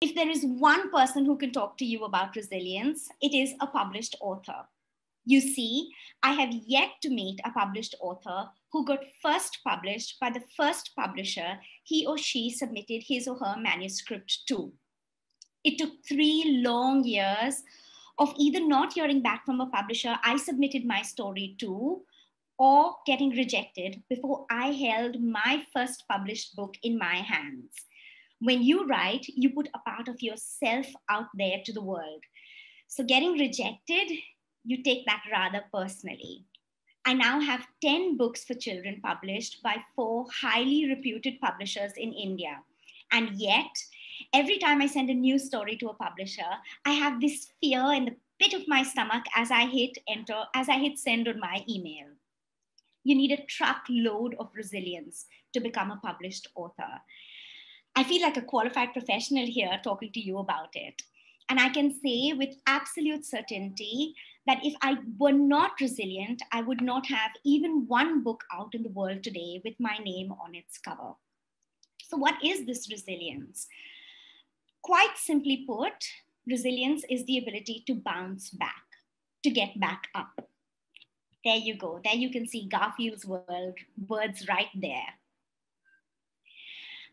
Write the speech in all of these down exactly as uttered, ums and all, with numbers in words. If there is one person who can talk to you about resilience, it is a published author. You see, I have yet to meet a published author who got first published by the first publisher he or she submitted his or her manuscript to. It took three long years of either not hearing back from a publisher I submitted my story to, or getting rejected before I held my first published book in my hands. When you write, you put a part of yourself out there to the world. So getting rejected, you take that rather personally. I now have ten books for children published by four highly reputed publishers in India. And yet, every time I send a new story to a publisher, I have this fear in the pit of my stomach as I hit enter, as I hit send on my email. You need a truckload of resilience to become a published author. I feel like a qualified professional here talking to you about it. And I can say with absolute certainty that if I were not resilient, I would not have even one book out in the world today with my name on its cover. So what is this resilience? Quite simply put, resilience is the ability to bounce back, to get back up. There you go. There you can see Garfield's words right there.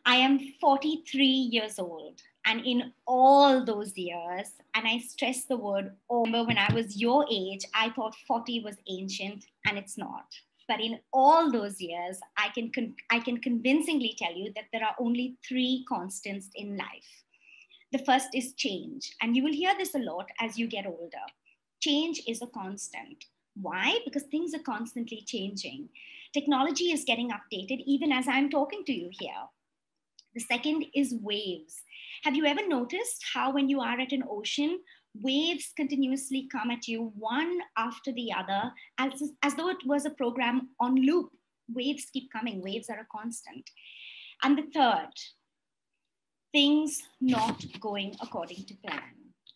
I am forty-three years old, and in all those years, and I stress the word over, when I was your age, I thought forty was ancient, and it's not. But in all those years, I can, con I can convincingly tell you that there are only three constants in life. The first is change, and you will hear this a lot as you get older. Change is a constant. Why? Because things are constantly changing. Technology is getting updated even as I'm talking to you here. The second is waves. Have you ever noticed how when you are at an ocean, waves continuously come at you one after the other, as, as though it was a program on loop? Waves keep coming, waves are a constant. And the third, things not going according to plan.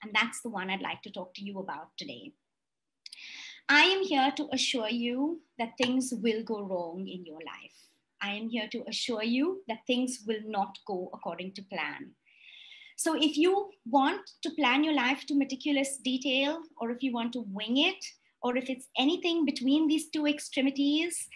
And that's the one I'd like to talk to you about today. I am here to assure you that things will go wrong in your life. I am here to assure you that things will not go according to plan. So if you want to plan your life to meticulous detail, or if you want to wing it, or if it's anything between these two extremities,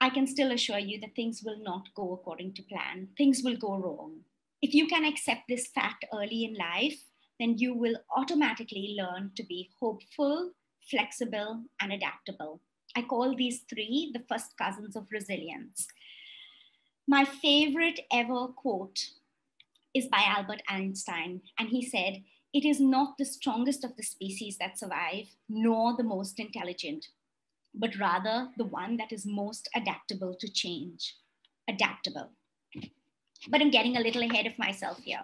I can still assure you that things will not go according to plan. Things will go wrong. If you can accept this fact early in life, then you will automatically learn to be hopeful, flexible, and adaptable. I call these three the first cousins of resilience. My favorite ever quote is by Albert Einstein, and he said, "It is not the strongest of the species that survive, nor the most intelligent, but rather the one that is most adaptable to change." Adaptable. But I'm getting a little ahead of myself here.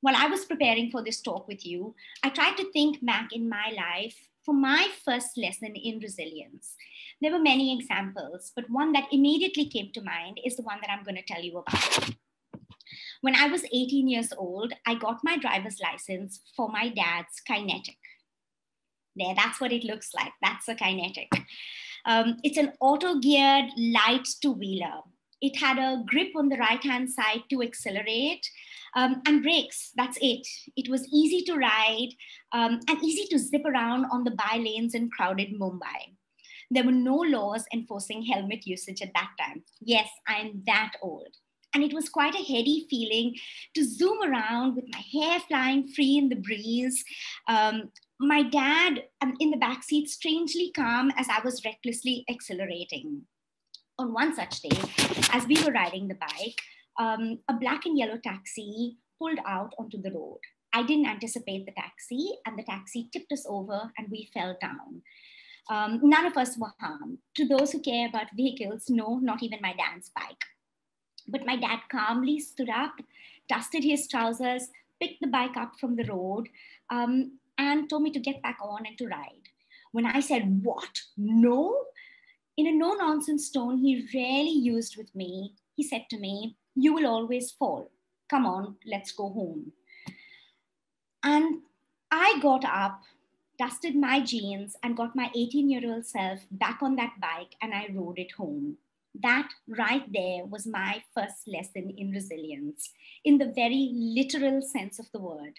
While I was preparing for this talk with you, I tried to think back in my life for my first lesson in resilience. There were many examples, but one that immediately came to mind is the one that I'm going to tell you about. When I was eighteen years old, I got my driver's license for my dad's Kinetic. There, that's what it looks like. That's a Kinetic. Um, it's an auto-geared light two-wheeler. It had a grip on the right-hand side to accelerate, um, and brakes, that's it. It was easy to ride um, and easy to zip around on the by-lanes in crowded Mumbai. There were no laws enforcing helmet usage at that time. Yes, I'm that old. And it was quite a heady feeling to zoom around with my hair flying free in the breeze. Um, my dad um, in the backseat, strangely calm as I was recklessly accelerating. On one such day, as we were riding the bike, um, a black and yellow taxi pulled out onto the road. I didn't anticipate the taxi, and the taxi tipped us over and we fell down. Um, none of us were harmed. To those who care about vehicles, no, not even my dad's bike. But my dad calmly stood up, dusted his trousers, picked the bike up from the road, um, and told me to get back on and to ride. When I said, "What? No?" In a no-nonsense tone he rarely used with me, he said to me, "You will always fall. Come on, let's go home." And I got up, dusted my jeans, and got my eighteen-year-old self back on that bike, and I rode it home. that right there was my first lesson in resilience, in the very literal sense of the word.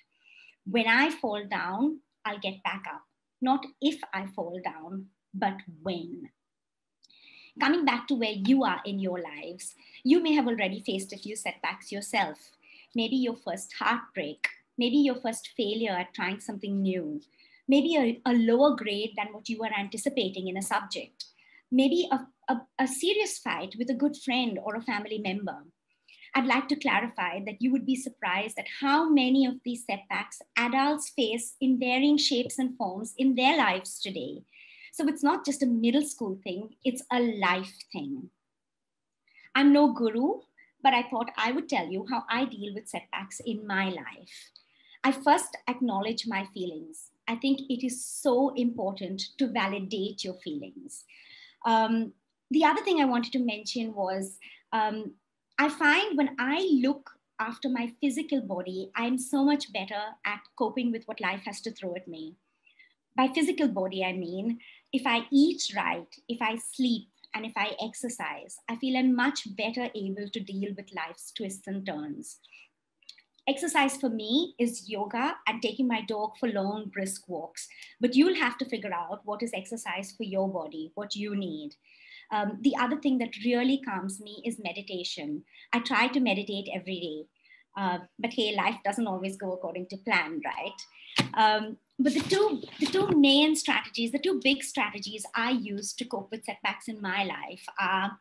When I fall down, I'll get back up. Not if I fall down, but when. Coming back to where you are in your lives, you may have already faced a few setbacks yourself. Maybe your first heartbreak, maybe your first failure at trying something new, maybe a, a lower grade than what you were anticipating in a subject, maybe a, a, a serious fight with a good friend or a family member. I'd like to clarify that you would be surprised at how many of these setbacks adults face in varying shapes and forms in their lives today. So it's not just a middle school thing, it's a life thing. I'm no guru, but I thought I would tell you how I deal with setbacks in my life. I first acknowledge my feelings. I think it is so important to validate your feelings. Um, the other thing I wanted to mention was, um, I find when I look after my physical body, I'm so much better at coping with what life has to throw at me. By physical body, I mean, if I eat right, if I sleep, and if I exercise, I feel I'm much better able to deal with life's twists and turns. Exercise for me is yoga and taking my dog for long, brisk walks. But you'll have to figure out what is exercise for your body, what you need. Um, the other thing that really calms me is meditation. I try to meditate every day. Uh, but hey, life doesn't always go according to plan, right? Um, but the two, the two main strategies, the two big strategies I use to cope with setbacks in my life are,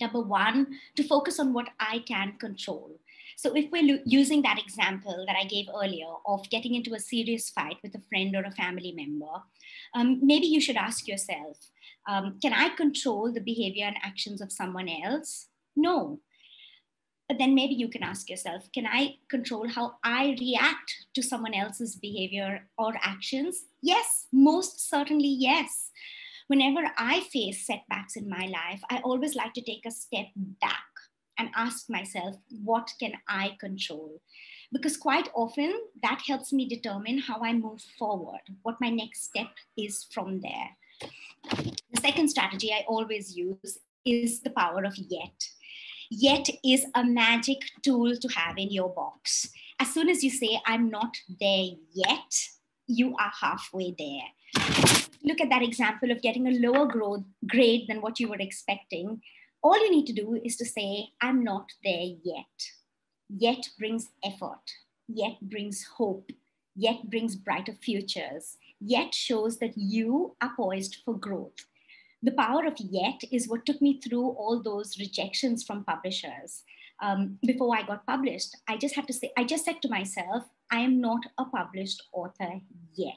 number one, to focus on what I can control. So if we're using that example that I gave earlier of getting into a serious fight with a friend or a family member, um, maybe you should ask yourself, um, can I control the behavior and actions of someone else? No. But then maybe you can ask yourself, can I control how I react to someone else's behavior or actions? Yes, most certainly yes. Whenever I face setbacks in my life, I always like to take a step back and ask myself, what can I control? Because quite often that helps me determine how I move forward, what my next step is from there. The second strategy I always use is the power of yet. Yet is a magic tool to have in your box. As soon as you say, I'm not there yet, you are halfway there. Look at that example of getting a lower grade than what you were expecting. All you need to do is to say, I'm not there yet. Yet brings effort. Yet brings hope. Yet brings brighter futures. Yet shows that you are poised for growth. The power of yet is what took me through all those rejections from publishers. Um, before I got published, I just had to say, I just said to myself, I am not a published author yet.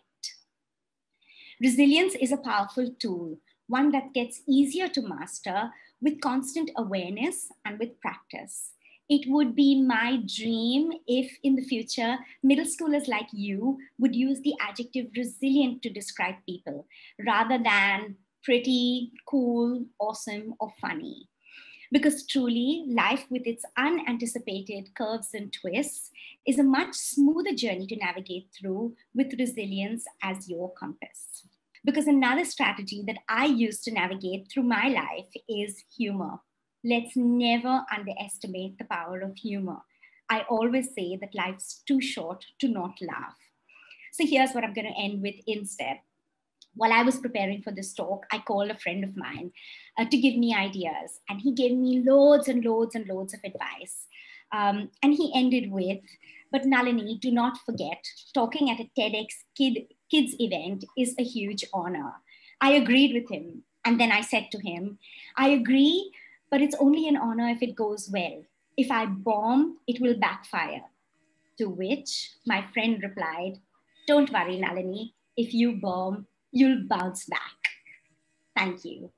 Resilience is a powerful tool, one that gets easier to master with constant awareness and with practice. It would be my dream if in the future, middle schoolers like you would use the adjective resilient to describe people rather than pretty, cool, awesome, or funny. Because truly, life with its unanticipated curves and twists is a much smoother journey to navigate through with resilience as your compass. Because another strategy that I use to navigate through my life is humor. Let's never underestimate the power of humor. I always say that life's too short to not laugh. So here's what I'm going to end with instead. While I was preparing for this talk, I called a friend of mine uh, to give me ideas. And he gave me loads and loads and loads of advice. Um, and he ended with, but Nalini, do not forget, talking at a TEDx kid, kids event is a huge honor. I agreed with him. And then I said to him, I agree, but it's only an honor if it goes well. If I bomb, it will backfire. To which my friend replied, don't worry, Nalini, if you bomb, you'll bounce back. Thank you.